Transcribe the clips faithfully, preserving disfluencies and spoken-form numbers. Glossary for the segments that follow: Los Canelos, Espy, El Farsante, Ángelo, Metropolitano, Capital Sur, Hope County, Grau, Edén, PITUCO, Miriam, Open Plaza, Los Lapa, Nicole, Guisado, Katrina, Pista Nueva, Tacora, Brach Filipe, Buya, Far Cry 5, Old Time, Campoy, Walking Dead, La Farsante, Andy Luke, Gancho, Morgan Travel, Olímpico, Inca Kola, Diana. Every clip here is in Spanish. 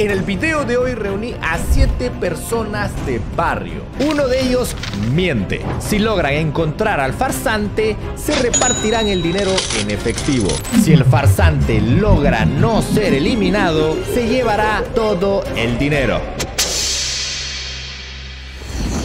En el video de hoy reuní a siete personas de barrio. Uno de ellos miente. Si logran encontrar al farsante, se repartirán el dinero en efectivo. Si el farsante logra no ser eliminado, se llevará todo el dinero.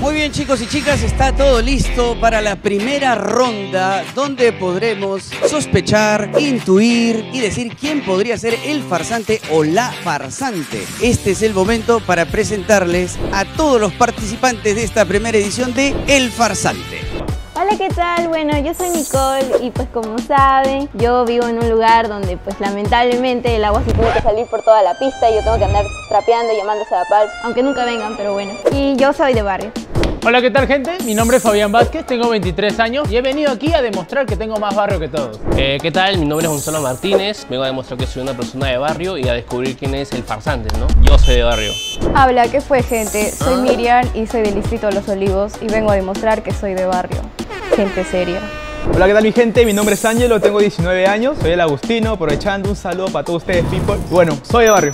Muy bien, chicos y chicas, está todo listo para la primera ronda donde podremos sospechar, intuir y decir quién podría ser el farsante o la farsante. Este es el momento para presentarles a todos los participantes de esta primera edición de El Farsante. Hola, ¿qué tal? Bueno, yo soy Nicole y pues como saben, yo vivo en un lugar donde pues lamentablemente el agua se tiene que salir por toda la pista y yo tengo que andar trapeando y llamándose a la pal, aunque nunca vengan, pero bueno. Y yo soy de barrio. Hola, ¿qué tal, gente? Mi nombre es Fabián Vázquez, tengo veintitrés años y he venido aquí a demostrar que tengo más barrio que todos. Eh, ¿Qué tal? Mi nombre es Gonzalo Martínez, vengo a demostrar que soy una persona de barrio y a descubrir quién es el farsante, ¿no? Yo soy de barrio. Habla, ¿qué fue, gente? Soy Miriam y soy del distrito de Los Olivos y vengo a demostrar que soy de barrio. Gente seria. Hola, ¿qué tal, mi gente? Mi nombre es Ángelo, tengo diecinueve años, soy el Agustino, aprovechando un saludo para todos ustedes, people. Bueno, soy de barrio.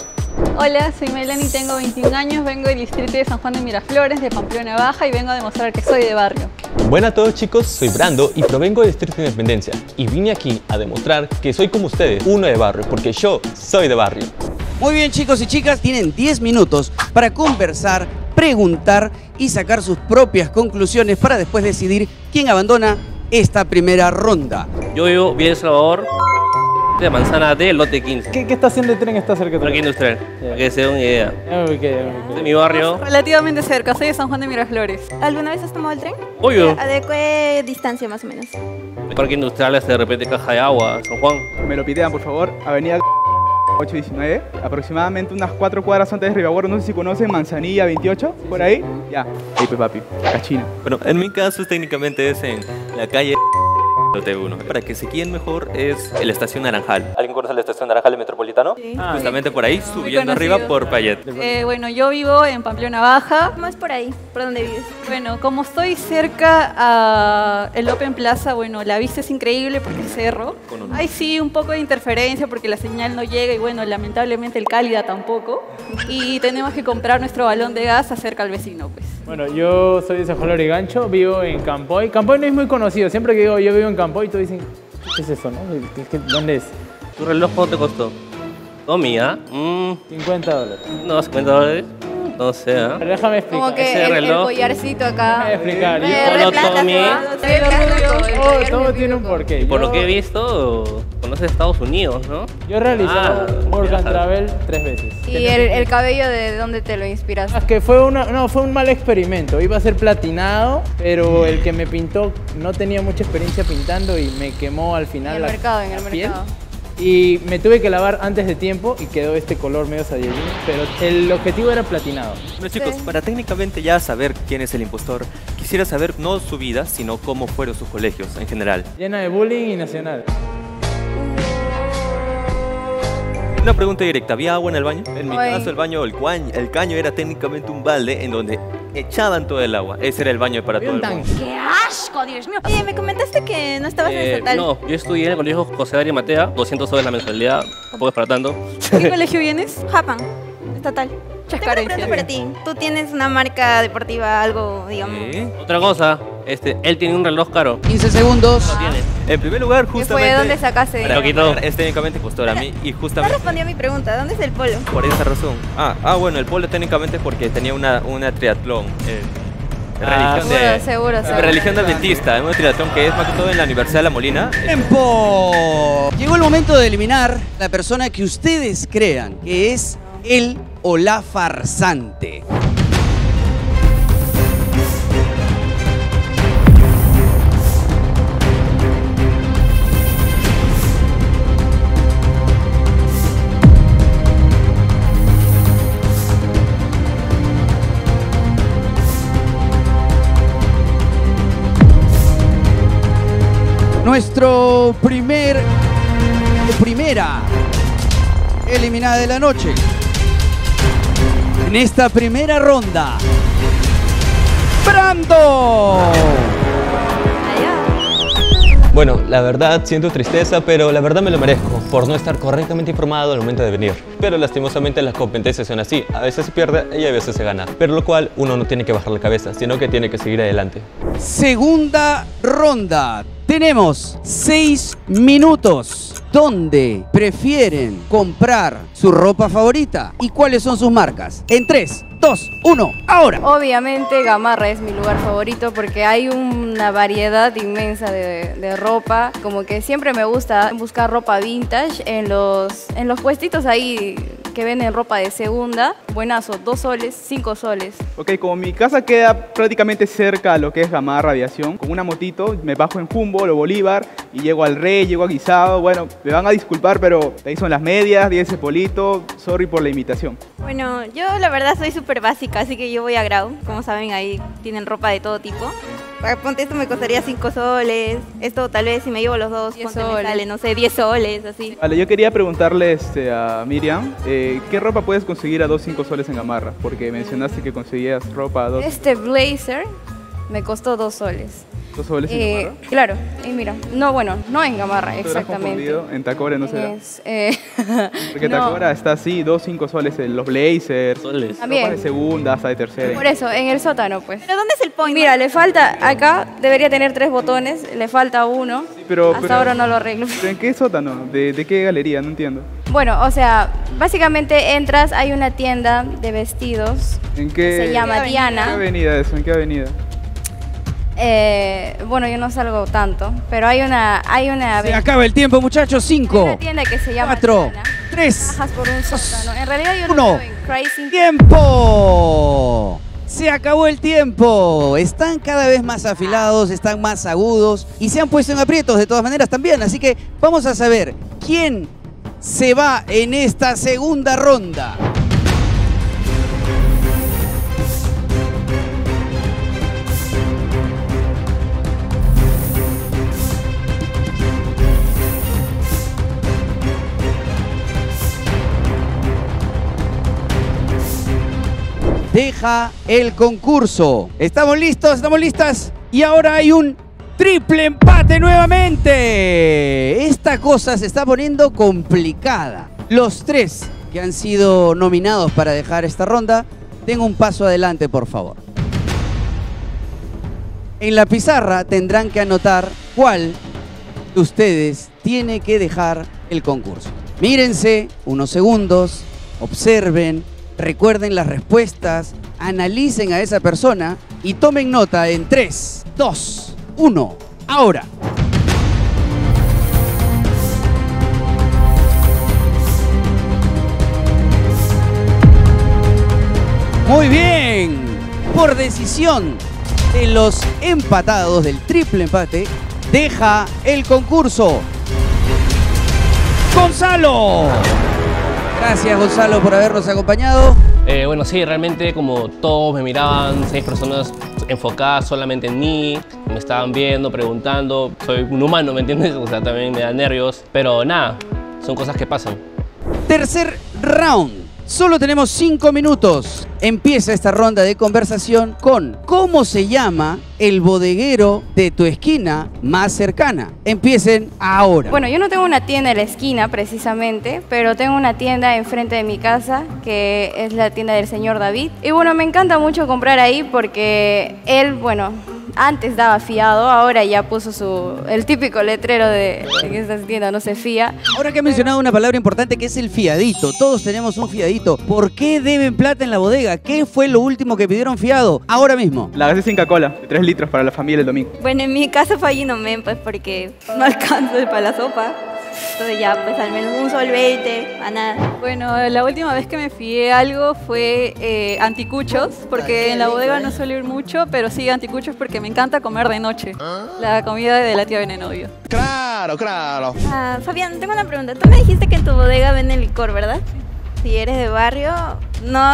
Hola, soy Melanie, tengo veintiún años, vengo del distrito de San Juan de Miraflores, de Pamplona Baja y vengo a demostrar que soy de barrio. Buenas a todos, chicos, soy Brando y provengo del distrito de Independencia y vine aquí a demostrar que soy como ustedes, uno de barrio, porque yo soy de barrio. Muy bien, chicos y chicas, tienen diez minutos para conversar, preguntar y sacar sus propias conclusiones para después decidir quién abandona esta primera ronda. Yo vivo bien, Salvador. De manzana de lote quince. ¿Qué, qué estación de tren está cerca de aquí? Industrial, yeah. Para que se den una idea. Okay, okay. De mi barrio. Relativamente cerca, soy de San Juan de Miraflores. ¿Alguna vez has tomado el tren? Obvio. ¿A de qué distancia más o menos? Parque Industrial es de repente Caja de Agua, San Juan. Me lo pitean, por favor. Avenida ocho diecinueve, aproximadamente unas cuatro cuadras antes de Ribaguarro, no sé si conocen, Manzanilla veintiocho, por ahí. Ya, ahí pues, papi, cachina. Bueno, en mi caso técnicamente es en la calle... T uno. Para que se queden mejor es la estación Naranjal. ¿Alguien conoce la estación Naranjal del Metropolitano? Sí. Ah, justamente por ahí, subiendo arriba por Payet. Eh, bueno, yo vivo en Pamplona Baja. ¿Cómo es por ahí? ¿Por dónde vives? Bueno, como estoy cerca a el Open Plaza, bueno, la vista es increíble porque es cerro. Hay sí un poco de interferencia porque la señal no llega y bueno, lamentablemente el Cálida tampoco. Y tenemos que comprar nuestro balón de gas acerca al vecino, pues. Bueno, yo soy de Sofalor y Gancho, vivo en Campoy. Campoy no es muy conocido, siempre que digo yo vivo en Campoy, todos dicen, ¿qué es eso, no? ¿Dónde es? ¿Tu reloj cuánto te costó? Tommy, ¿ah? ¿Eh? Mm. cincuenta dólares. No, cincuenta dólares. No sé, ¿eh? Pero déjame explicar. Como que ese el, reloj, el collarcito acá. Déjame explicar. Me yo no Tommy. Oh, todo tiene un porqué. Y por yo... lo que he visto, conoces Estados Unidos, ¿no? Yo he realizado ah, Morgan Travel tres veces. ¿Y el, el cabello de dónde te lo inspiraste? Es que fue, una, no, fue un mal experimento. Iba a ser platinado, pero el que me pintó no tenía mucha experiencia pintando y me quemó al final. En el la, mercado, en el mercado. Piel. Y me tuve que lavar antes de tiempo y quedó este color medio sadiellín, pero el objetivo era platinado. Bueno, chicos, sí. Para técnicamente ya saber quién es el impostor, quisiera saber no su vida, sino cómo fueron sus colegios en general. Llena de bullying y nacional. Una pregunta directa, ¿había agua en el baño? En mi Oy. caso el baño, el, cuaño, el caño era técnicamente un balde en donde echaban todo el agua. Ese era el baño para todo el mundo. ¡Qué asco, Dios mío! Oye, me comentaste que no estabas eh, en el estatal. No, yo estudié en el colegio José Darío Mateo, doscientos soles la mensualidad, tampoco es para tanto. ¿Qué colegio vienes? Japan, estatal. Chascarencia. Tengo una pregunta para ti. ¿Tú tienes una marca deportiva, algo, digamos? ¿Eh? Otra cosa. Este, él tiene un reloj caro. quince segundos. Ah. En primer lugar, justamente... ¿Fue dónde sacaste dinero? Es técnicamente costor a mí y justamente... No respondí a mi pregunta, ¿dónde es el polo? Por esa razón. Ah, ah bueno, el polo técnicamente porque tenía una, una triatlón. Eh. Ah, religión seguro, de, seguro, seguro. Religión adventista, en un triatlón que es más que todo en la Universidad de La Molina. ¡Tiempo! Llegó el momento de eliminar la persona que ustedes crean que es el o la farsante. Nuestro primer, primera eliminada de la noche. En esta primera ronda, Brando. Bueno, la verdad siento tristeza, pero la verdad me lo merezco por no estar correctamente informado al momento de venir. Pero lastimosamente las competencias son así, a veces se pierde y a veces se gana, pero lo cual uno no tiene que bajar la cabeza, sino que tiene que seguir adelante. Segunda ronda, tenemos seis minutos. ¿Dónde prefieren comprar su ropa favorita? ¿Y cuáles son sus marcas? En tres, dos, uno, ahora. Obviamente Gamarra es mi lugar favorito porque hay una variedad inmensa de, de ropa. Como que siempre me gusta buscar ropa vintage en los, en los puestitos ahí que venden ropa de segunda. Buenazo, dos soles, cinco soles. Ok, como mi casa queda prácticamente cerca a lo que es Gamarra Aviación, con una motito me bajo en Jumbo, lo Bolívar, y llego al Rey, llego a Guisado. Bueno, me van a disculpar, pero ahí son las medias, diez polito, sorry por la imitación. Bueno, yo la verdad soy súper básica, así que yo voy a Grau. Como saben, ahí tienen ropa de todo tipo. Ponte esto me costaría cinco soles, esto tal vez si me llevo los dos, ponte me sale, no sé, diez soles, así. Vale, yo quería preguntarle este, a Miriam, eh, ¿qué ropa puedes conseguir a dos, cinco soles en Gamarra? Porque mencionaste que conseguías ropa a dos. Este blazer me costó dos soles. ¿Dos soles en eh, Gamarra? Claro, y mira, no, bueno, no en Gamarra, exactamente. En Tacora no será. Es, eh, porque no. Tacora está así, dos, cinco soles, los blazers, soles. También. De segunda hasta de tercera. Por eso, en el sótano, pues. ¿Pero dónde es el point? Mira, le falta, acá debería tener tres botones, le falta uno. Sí, pero, hasta pero, ahora no lo arreglo. ¿Pero en qué sótano? ¿De, de qué galería? No entiendo. Bueno, o sea, básicamente entras, hay una tienda de vestidos. ¿En qué? Se llama Diana. ¿En qué avenida eso? ¿En qué avenida? Eh, bueno, yo no salgo tanto, pero hay una... Hay una se acaba el tiempo, muchachos. Cinco. Hay una tienda que se llama... Cuatro. Diana. Tres. Bajas por un sótano. En realidad yo uno. No en crazy. ¡Tiempo! Se acabó el tiempo. Están cada vez más afilados, están más agudos y se han puesto en aprietos de todas maneras también. Así que vamos a saber quién se va en esta segunda ronda. Deja el concurso. Estamos listos, estamos listas. Y ahora hay un triple empate nuevamente. Esta cosa se está poniendo complicada. Los tres que han sido nominados para dejar esta ronda, den un paso adelante, por favor. En la pizarra tendrán que anotar cuál de ustedes tiene que dejar el concurso. Mírense unos segundos, observen. Recuerden las respuestas, analicen a esa persona y tomen nota en tres, dos, uno, ahora. Muy bien, por decisión de los empatados del triple empate, deja el concurso. ¡Gonzalo! Gracias, Gonzalo, por habernos acompañado. Eh, bueno, sí, realmente como todos me miraban, seis personas enfocadas solamente en mí, me estaban viendo, preguntando. Soy un humano, ¿me entiendes? O sea, también me da nervios. Pero nada, son cosas que pasan. Tercer round. Solo tenemos cinco minutos. Empieza esta ronda de conversación con ¿cómo se llama el bodeguero de tu esquina más cercana? Empiecen ahora. Bueno, yo no tengo una tienda en la esquina precisamente, pero tengo una tienda enfrente de mi casa que es la tienda del señor David. Y bueno, me encanta mucho comprar ahí porque él, bueno, antes daba fiado, ahora ya puso su, el típico letrero de que esta tienda no se fía. Ahora que ha mencionado una palabra importante que es el fiadito. Todos tenemos un fiadito. ¿Por qué deben plata en la bodega? ¿Qué fue lo último que pidieron fiado? Ahora mismo. La gaseosa Inca Kola, de tres litros para la familia el domingo. Bueno, en mi caso fue allí nomás, pues porque no alcanzo para la sopa. Entonces ya, pues al menos un sol veinte, a nada. Bueno, la última vez que me fié algo fue eh, anticuchos, porque en la bodega no suelo ir mucho, pero sí anticuchos porque me encanta comer de noche. ¿Ah? La comida de la tía Venenovio. Claro, claro. Ah, Fabián, tengo una pregunta. Tú me dijiste que en tu bodega venden licor, ¿verdad? Si eres de barrio, no,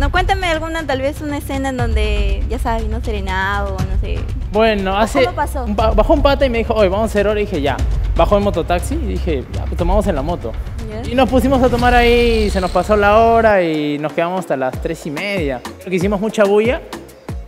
no cuéntame alguna, tal vez una escena en donde, ya sabes, no serenado, no sé. Bueno, hace... ¿Cómo pasó? Bajó un pata y me dijo, oye, vamos a hacer hora, y dije, ya. Bajó en mototaxi y dije, ya, tomamos en la moto. ¿Sí? Y nos pusimos a tomar ahí, y se nos pasó la hora y nos quedamos hasta las tres y media. Creo que hicimos mucha bulla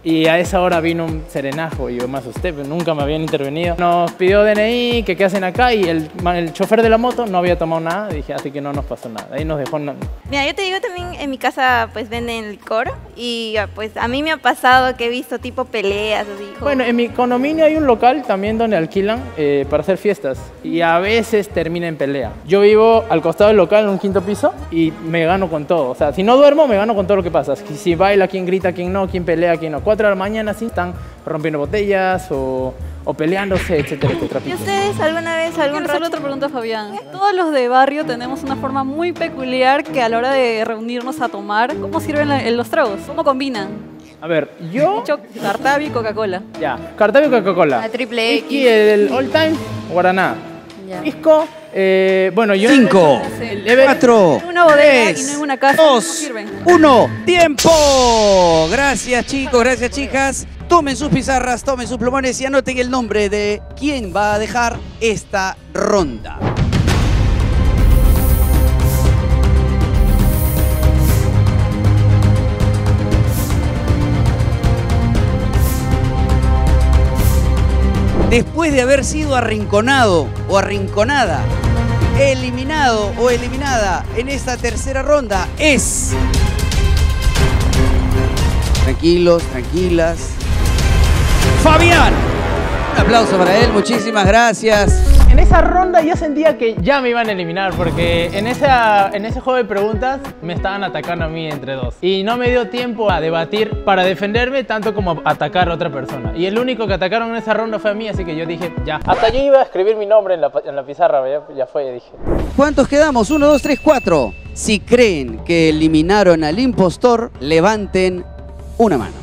y a esa hora vino un serenajo y yo me asusté, pero nunca me habían intervenido. Nos pidió D N I, que qué hacen acá, y el, el chofer de la moto no había tomado nada, dije, así que no nos pasó nada, ahí nos dejó nada. Mira, yo te digo también, en mi casa pues venden licor y pues a mí me ha pasado que he visto tipo peleas, así. Bueno, en mi condominio hay un local también donde alquilan eh, para hacer fiestas y a veces termina en pelea. Yo vivo al costado del local en un quinto piso y me gano con todo, o sea, si no duermo me gano con todo lo que pasa, si baila, quién grita, quién no, quién pelea, quién no. Cuatro de la mañana sí están rompiendo botellas o, o peleándose, etcétera, etcétera. ¿Y ustedes alguna vez algún rato? Quiero hacerle otra pregunta a Fabián. Todos los de barrio tenemos una forma muy peculiar que a la hora de reunirnos a tomar, ¿cómo sirven la, los tragos? ¿Cómo combinan? A ver, yo... Cartavi y Coca-Cola. Ya, Cartavi y Coca-Cola. La triple X. Y el Old Time, Guaraná. Ya. Pisco, eh, bueno, yo... Cinco, cuatro, una bodega tres, y no hay una casa. Dos, uno, ¡tiempo! Gracias, chicos, gracias, chicas. Tomen sus pizarras, tomen sus plumones y anoten el nombre de quién va a dejar esta ronda. Después de haber sido arrinconado o arrinconada, eliminado o eliminada en esta tercera ronda es... Tranquilos, tranquilas. ¡Fabián! Un aplauso para él, muchísimas gracias. En esa ronda yo sentía que ya me iban a eliminar porque en, esa, en ese juego de preguntas me estaban atacando a mí entre dos. Y no me dio tiempo a debatir para defenderme tanto como a atacar a otra persona. Y el único que atacaron en esa ronda fue a mí, así que yo dije ya. Hasta yo iba a escribir mi nombre en la, en la pizarra, ya, ya fue, ya dije. ¿Cuántos quedamos? Uno, dos, tres, cuatro. Si creen que eliminaron al impostor, levanten una mano.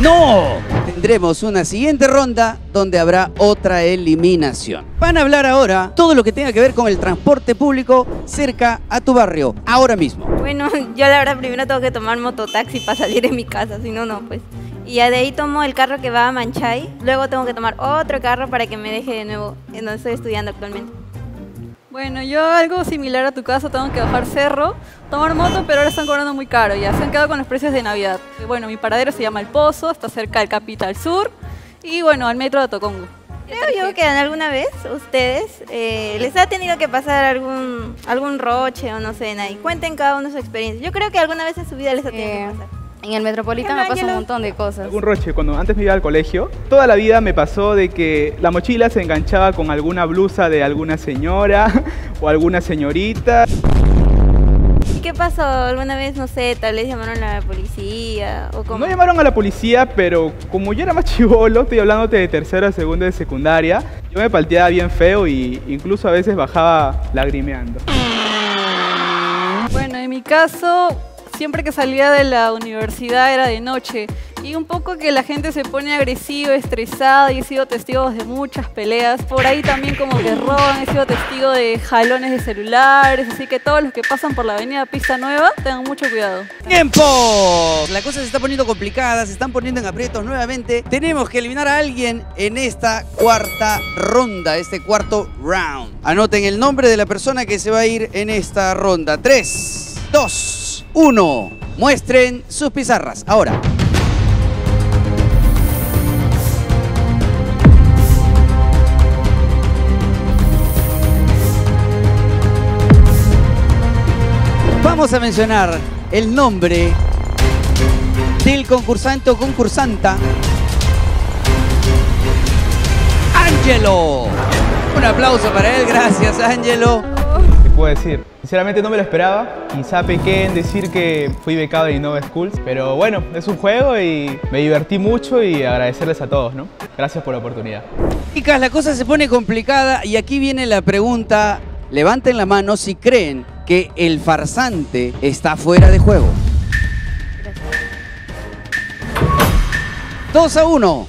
¡No! Tendremos una siguiente ronda donde habrá otra eliminación. Van a hablar ahora todo lo que tenga que ver con el transporte público cerca a tu barrio, ahora mismo. Bueno, yo la verdad primero tengo que tomar mototaxi para salir de mi casa, si no, no, pues. Y ya de ahí tomo el carro que va a Manchay, luego tengo que tomar otro carro para que me deje de nuevo en donde estoy estudiando actualmente. Bueno, yo algo similar a tu caso, tengo que bajar cerro, tomar moto, pero ahora están cobrando muy caro, ya se han quedado con los precios de Navidad. Bueno, mi paradero se llama El Pozo, está cerca del Capital Sur y bueno, al metro de Tocongo. Creo yo que alguna vez ustedes eh, les ha tenido que pasar algún, algún roche o no sé, ahí. Cuenten cada uno su experiencia. Yo creo que alguna vez en su vida les ha tenido eh... que pasar. En el Metropolitano me pasa un montón de cosas. Un roche, cuando antes me iba al colegio, toda la vida me pasó de que la mochila se enganchaba con alguna blusa de alguna señora o alguna señorita. ¿Y qué pasó? ¿Alguna vez, no sé, tal vez llamaron a la policía? ¿O cómo? No llamaron a la policía, pero como yo era más chivolo, estoy hablándote de tercero a segundo de secundaria, yo me palteaba bien feo y incluso a veces bajaba lagrimeando. Bueno, en mi caso... Siempre que salía de la universidad era de noche y un poco que la gente se pone agresiva, estresada y he sido testigo de muchas peleas. Por ahí también como que roban, he sido testigo de jalones de celulares, así que todos los que pasan por la avenida Pista Nueva tengan mucho cuidado. ¡Tiempo! La cosa se está poniendo complicada, se están poniendo en aprietos nuevamente. Tenemos que eliminar a alguien en esta cuarta ronda, este cuarto round. Anoten el nombre de la persona que se va a ir en esta ronda. Tres, dos... uno, muestren sus pizarras, ahora. Vamos a mencionar el nombre del concursante o concursanta. ¡Ángelo! Un aplauso para él, gracias, Ángelo. ¿Qué puedo decir? Sinceramente no me lo esperaba, quizá pequé en decir que fui becado en Innova Schools, pero bueno, es un juego y me divertí mucho y agradecerles a todos, ¿no? Gracias por la oportunidad. Chicas, la cosa se pone complicada y aquí viene la pregunta, levanten la mano si creen que el farsante está fuera de juego. dos a uno,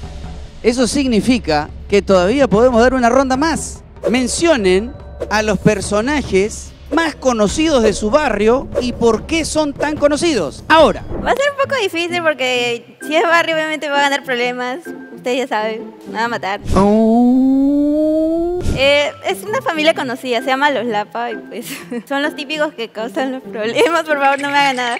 eso significa que todavía podemos dar una ronda más. Mencionen a los personajes más conocidos de su barrio y por qué son tan conocidos. Ahora. Va a ser un poco difícil porque si es barrio obviamente va a ganar problemas. Ustedes ya saben, me va a matar. Oh. Eh, es una familia conocida, se llama Los Lapa y pues son los típicos que causan los problemas. Por favor, no me hagan nada,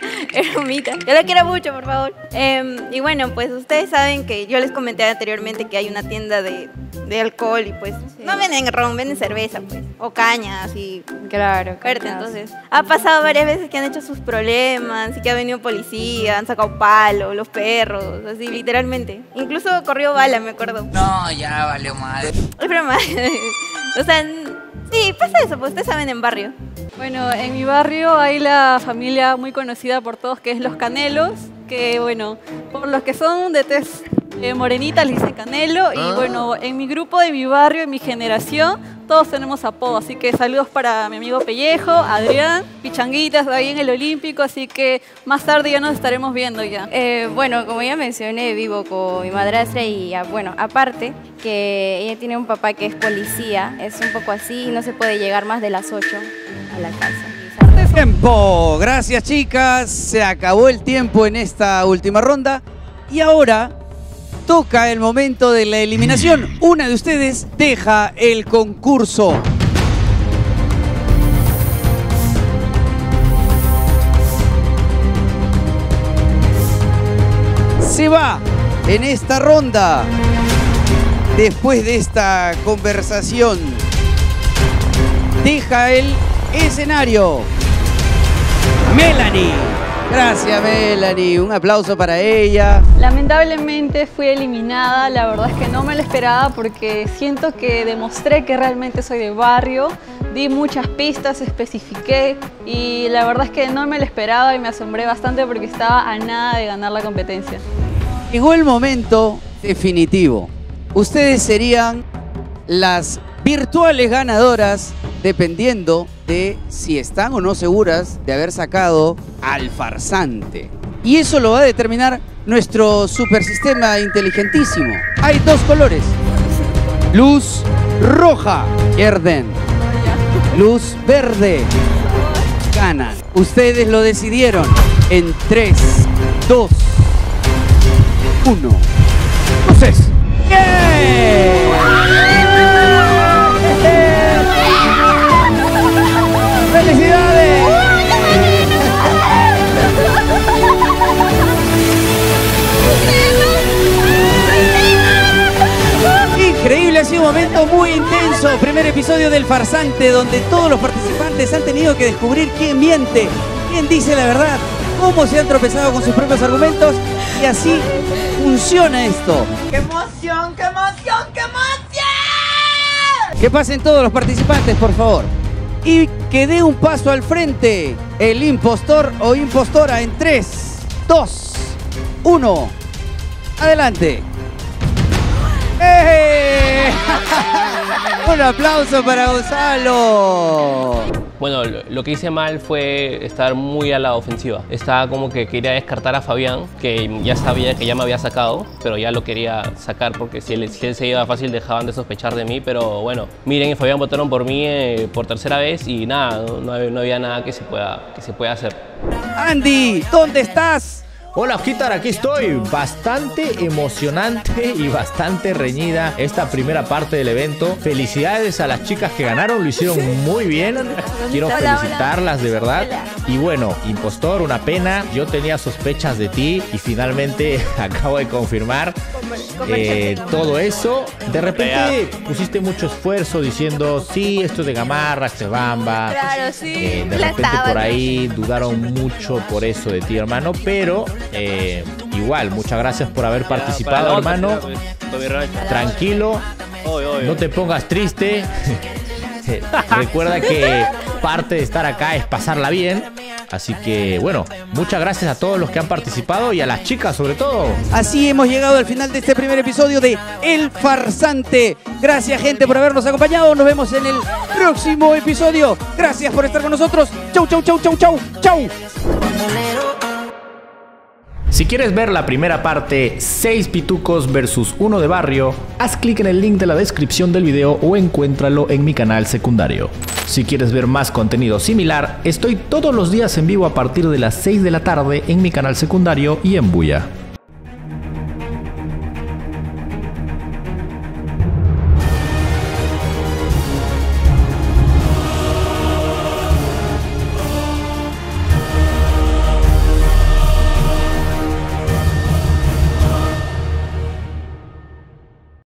bromita. Yo la quiero mucho, por favor. Eh, y bueno, pues ustedes saben que yo les comenté anteriormente que hay una tienda de, de alcohol y pues sí. No venden ron, venden cerveza pues, o caña, así. Claro. Fuerte, entonces. Ha pasado varias veces que han hecho sus problemas y que ha venido policía, han sacado palo, los perros, así literalmente. Incluso corrió bala, me acuerdo. No, ya valió madre. Es broma. O sea, sí, pasa eso, pues ustedes saben en barrio. Bueno, en mi barrio hay la familia muy conocida por todos, que es los Canelos, que bueno, por los que son de tez eh, morenita, les dicen Canelo, ah. Y bueno, en mi grupo de mi barrio, en mi generación, todos tenemos apodo, así que saludos para mi amigo Pellejo, Adrián, Pichanguitas, ahí en el Olímpico, así que más tarde ya nos estaremos viendo ya. Eh, bueno, como ya mencioné, vivo con mi madrastra y, bueno, aparte que ella tiene un papá que es policía, es un poco así y no se puede llegar más de las ocho a la casa. Tiempo, gracias chicas, se acabó el tiempo en esta última ronda y ahora toca el momento de la eliminación. Una de ustedes deja el concurso. Se va en esta ronda, después de esta conversación, deja el escenario. Melanie. Gracias, Melanie. Un aplauso para ella. Lamentablemente fui eliminada. La verdad es que no me lo esperaba porque siento que demostré que realmente soy de barrio. Di muchas pistas, especifiqué y la verdad es que no me lo esperaba y me asombré bastante porque estaba a nada de ganar la competencia. Llegó el momento definitivo. Ustedes serían las virtuales ganadoras dependiendo de si están o no seguras de haber sacado al farsante. Y eso lo va a determinar nuestro supersistema inteligentísimo. Hay dos colores. Luz roja, pierden. Luz verde, ganan. Ustedes lo decidieron en tres, dos, uno. Entonces, ¡yeah! ¡Felicidades! Increíble, ha sido un momento muy intenso. Primer episodio del Farsante, donde todos los participantes han tenido que descubrir quién miente, quién dice la verdad, cómo se han tropezado con sus propios argumentos y así funciona esto. ¡Qué emoción, qué emoción, qué emoción! Que pasen todos los participantes, por favor. Y que dé un paso al frente el impostor o impostora en tres, dos, uno. Adelante. ¡Eh! Un aplauso para Gonzalo. Bueno, lo que hice mal fue estar muy a la ofensiva. Estaba como que quería descartar a Fabián, que ya sabía que ya me había sacado, pero ya lo quería sacar porque si él, si él se iba fácil dejaban de sospechar de mí. Pero bueno, Miriam y Fabián votaron por mí eh, por tercera vez y nada, no, no, no había nada que se, pueda, que se pueda hacer. Andy, ¿dónde estás? Hola, Hojita, aquí estoy. Bastante emocionante y bastante reñida esta primera parte del evento. Felicidades a las chicas que ganaron, lo hicieron muy bien. Quiero felicitarlas de verdad. Y bueno, impostor, una pena. Yo tenía sospechas de ti y finalmente acabo de confirmar eh, todo eso. De repente pusiste mucho esfuerzo diciendo, sí, esto es de Gamarra, se bamba. Eh, de repente por ahí dudaron mucho por eso de ti, hermano, pero... Eh, igual, muchas gracias por haber participado, hermano. Tranquilo, no te pongas triste. Recuerda que parte de estar acá es pasarla bien. Así que, bueno, muchas gracias a todos los que han participado y a las chicas sobre todo. Así hemos llegado al final de este primer episodio de El Farsante. Gracias, gente, por habernos acompañado. Nos vemos en el próximo episodio. Gracias por estar con nosotros. Chau, chau, chau, chau, chau, chau. Si quieres ver la primera parte, seis pitucos versus uno de barrio, haz clic en el link de la descripción del video o encuéntralo en mi canal secundario. Si quieres ver más contenido similar, estoy todos los días en vivo a partir de las seis de la tarde en mi canal secundario y en Buya.